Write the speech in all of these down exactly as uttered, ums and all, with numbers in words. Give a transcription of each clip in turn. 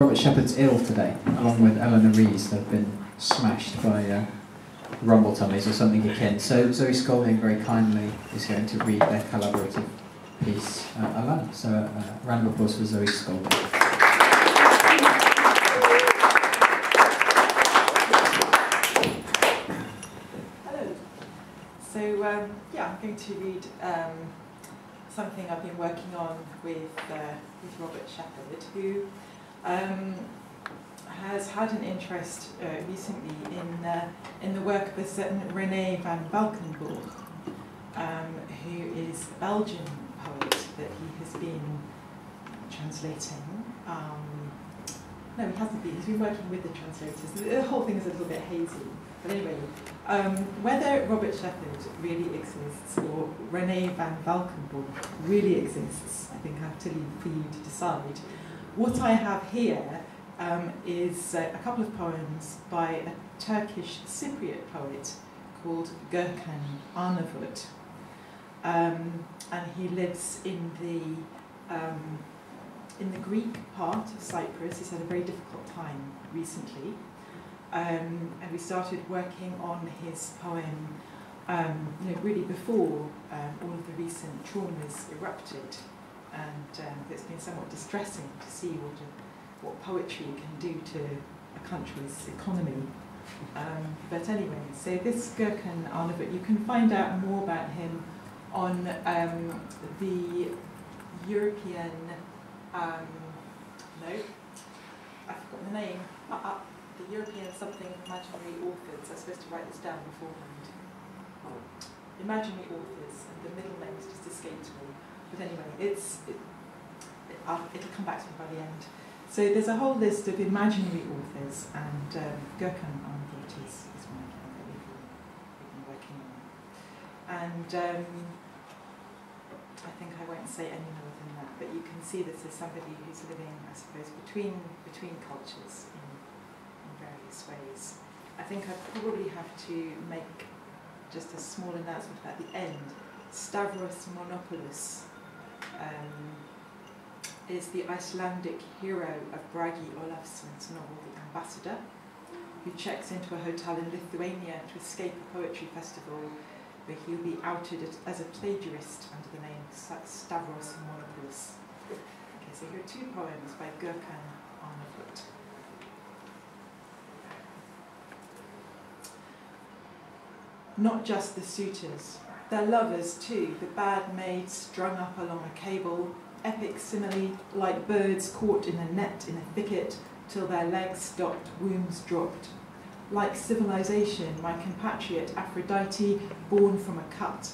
Robert Sheppard's ill today, along with Eleanor Rees. They've been smashed by uh, rumble tummies or something akin. So Zoë Skoulding very kindly is going to read their collaborative piece uh, aloud. So a uh, round of applause for Zoë Skoulding. Hello. So um, yeah, I'm going to read um, something I've been working on with uh, with Robert Sheppard, who Um, has had an interest uh, recently in uh, in the work of a certain René van Valkenburg, um, who is a Belgian poet that he has been translating. Um, no, he hasn't been. He's been working with the translators. The whole thing is a little bit hazy. But anyway, um, whether Robert Sheppard really exists or René van Valkenburg really exists, I think I have to leave for you to decide. What I have here um, is uh, a couple of poems by a Turkish Cypriot poet called Gökhan Arnavut. Um, and he lives in the, um, in the Greek part of Cyprus. He's had a very difficult time recently. Um, and we started working on his poem um, you know, really before um, all of the recent traumas erupted. And um, it's been somewhat distressing to see what, a, what poetry can do to a country's economy. Um, but anyway, so this Gökhan Arnavut, you can find out more about him on um, the European, um, no, I forgot the name, uh, uh, the European something imaginary authors. I was supposed to write this down beforehand. Imaginary authors, and the middle name has just escaped me. But anyway, it's, it, it'll, it'll come back to me by the end. So there's a whole list of imaginary authors, and um, Gökhan Armut is one that we've been working on. And um, I think I won't say any more than that, but you can see this as somebody who's living, I suppose, between, between cultures in, in various ways. I think I probably have to make just a small announcement at the end. Stavros Monopoulos um, is the Icelandic hero of Bragi Olafsson's novel The Ambassador, who checks into a hotel in Lithuania to escape a poetry festival where he'll be outed as a plagiarist under the name Stavros Monopoulos. Okay, so here are two poems by Gökhan Arnavut. Not just the suitors, their lovers too, the bad maids strung up along a cable, epic simile, like birds caught in a net in a thicket, till their legs stopped, wombs dropped. Like civilization, my compatriot Aphrodite, born from a cut.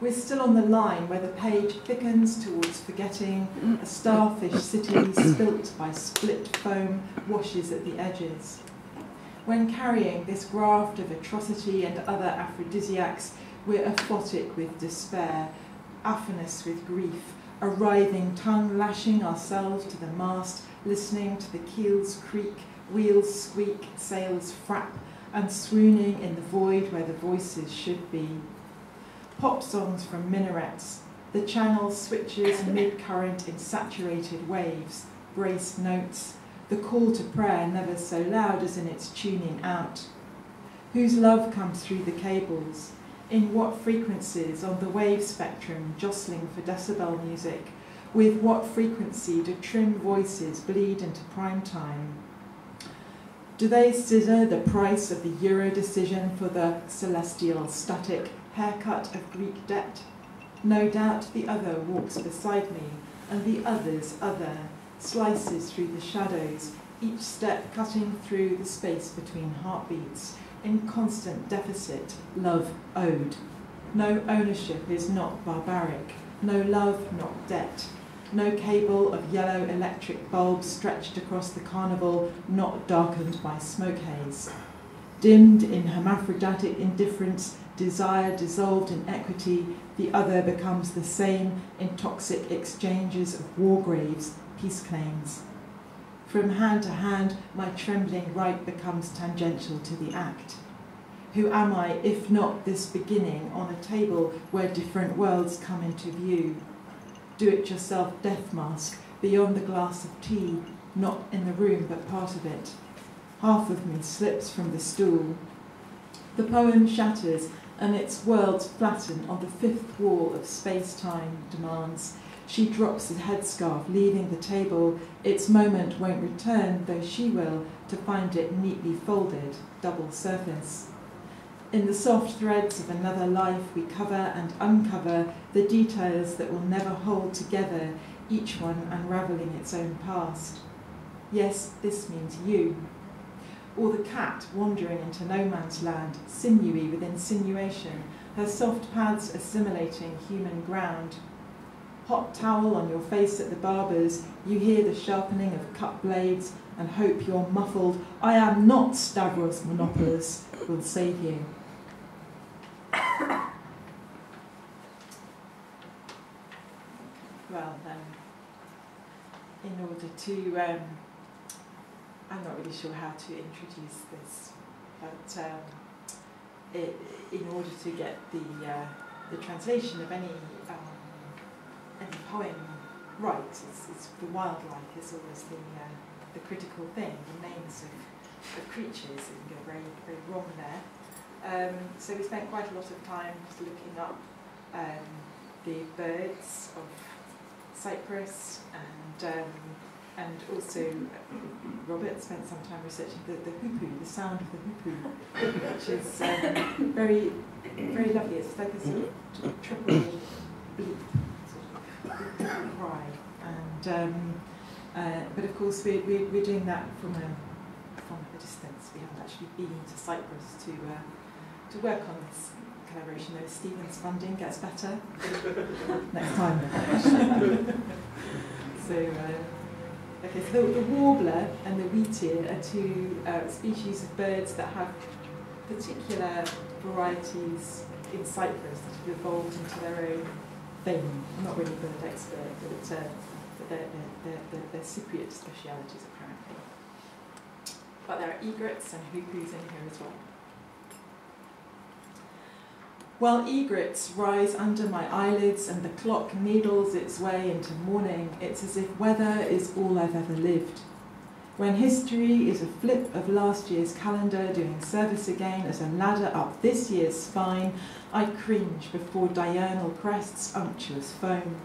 We're still on the line where the page thickens towards forgetting, a starfish city spilt by split foam washes at the edges. When carrying this graft of atrocity and other aphrodisiacs, we're aphotic with despair, aphonous with grief, a writhing tongue lashing ourselves to the mast, listening to the keels creak, wheels squeak, sails frap, and swooning in the void where the voices should be. Pop songs from minarets, the channel switches mid-current in saturated waves, braced notes, the call to prayer never so loud as in its tuning out. Whose love comes through the cables? In what frequencies on the wave spectrum jostling for decibel music? With what frequency do trim voices bleed into prime time? Do they scissor the price of the euro decision for the celestial static haircut of Greek debt? No doubt the other walks beside me, and the other's other slices through the shadows, each step cutting through the space between heartbeats. In constant deficit, love owed. No ownership is not barbaric, no love not debt, no cable of yellow electric bulbs stretched across the carnival not darkened by smoke haze. Dimmed in hermaphroditic indifference, desire dissolved in equity, the other becomes the same in toxic exchanges of war graves, peace claims. From hand to hand, my trembling right becomes tangential to the act. Who am I, if not this beginning, on a table where different worlds come into view? Do-it-yourself death mask, beyond the glass of tea, not in the room but part of it. Half of me slips from the stool. The poem shatters and its worlds flatten on the fifth wall of space-time demands. She drops the headscarf, leaving the table. Its moment won't return, though she will, to find it neatly folded, double surface. In the soft threads of another life, we cover and uncover the details that will never hold together, each one unravelling its own past. Yes, this means you. Or the cat wandering into no man's land, sinewy with insinuation, her soft pads assimilating human ground. Hot towel on your face at the barber's, you hear the sharpening of cut blades and hope your muffled, "I am not Stavros Monopoulos," will save you. Well, um, in order to, um, I'm not really sure how to introduce this, but um, it, in order to get the, uh, the translation of any um, And the poem, right, it's, it's the wildlife is always the, uh, the critical thing, the names of, of creatures that can go very, very wrong there. Um, so we spent quite a lot of time just looking up um, the birds of Cyprus, and, um, and also Robert spent some time researching the, the hoopoo, the sound of the hoopoo, which is um, very, very lovely. It's like a sort of triple bleep. Cry, and um, uh, but of course we're, we're, we're doing that from a from a distance. We haven't actually been to Cyprus to uh, to work on this collaboration. Though Stephen's funding gets better next time. so uh, okay, so the, the warbler and the wheatear are two uh, species of birds that have particular varieties in Cyprus that have evolved into their own. I'm not really a bird expert, but uh, they're, they're, they're, they're Cypriot specialities apparently. But there are egrets and hoopoes in here as well. While egrets rise under my eyelids and the clock needles its way into morning, it's as if weather is all I've ever lived. When history is a flip of last year's calendar doing service again as a ladder up this year's spine, I cringe before diurnal crests' unctuous foam.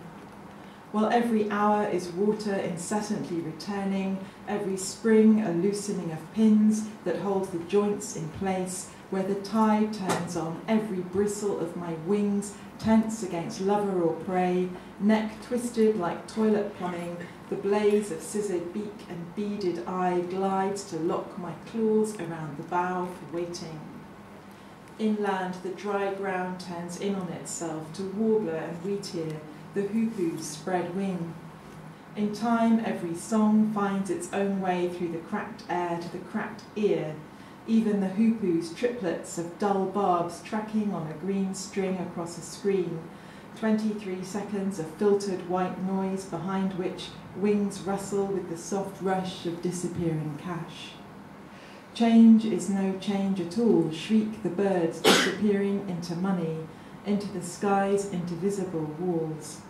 While every hour is water incessantly returning, every spring a loosening of pins that hold the joints in place, where the tide turns on every bristle of my wings, tense against lover or prey, neck twisted like toilet plumbing, the blaze of scissored beak and beaded eye glides to lock my claws around the bow for waiting. Inland, the dry ground turns in on itself to warbler and wheatear, the hoopoo's spread wing. In time, every song finds its own way through the cracked air to the cracked ear, even the hoopoo's triplets of dull barbs tracking on a green string across a screen. Twenty-three seconds of filtered white noise behind which wings rustle with the soft rush of disappearing cash. Change is no change at all, shriek the birds disappearing into money, into the sky's indivisible walls.